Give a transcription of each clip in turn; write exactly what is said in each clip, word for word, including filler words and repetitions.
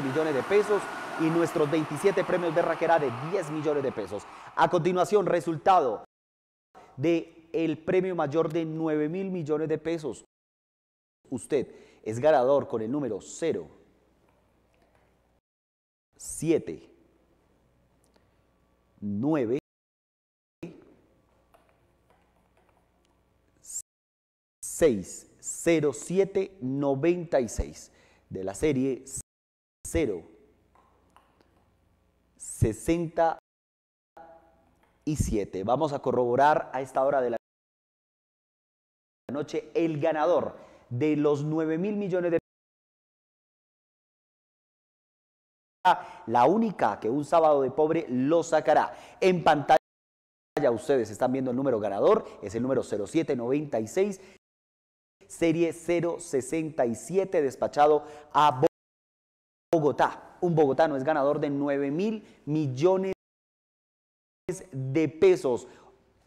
veinte millones de pesos y nuestros veintisiete premios Berraquerá de diez millones de pesos. A continuación, resultado del premio mayor de nueve mil millones de pesos. Usted es ganador con el número cero siete nueve seis cero siete noventa y seis de la serie cero sesenta y siete. Vamos a corroborar a esta hora de la noche el ganador de los nueve mil millones de pesos. La única que un sábado de pobre lo sacará. En pantalla ustedes están viendo el número ganador, es el número cero siete noventa y seis, serie cero sesenta y siete, despachado a Bogotá. Un bogotano es ganador de nueve mil millones de pesos.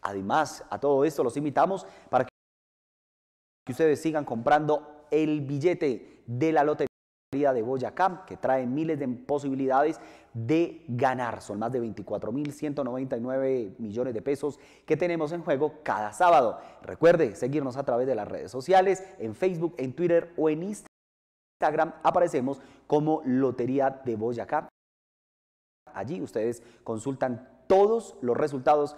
Además, a todo esto los invitamos para que ustedes sigan comprando el billete de la lotería de Boyacá, que trae miles de posibilidades de ganar. Son más de veinticuatro mil ciento noventa y nueve millones de pesos que tenemos en juego cada sábado. Recuerde seguirnos a través de las redes sociales, en Facebook, en Twitter o en Instagram. Aparecemos como Lotería de Boyacá. Allí ustedes consultan todos los resultados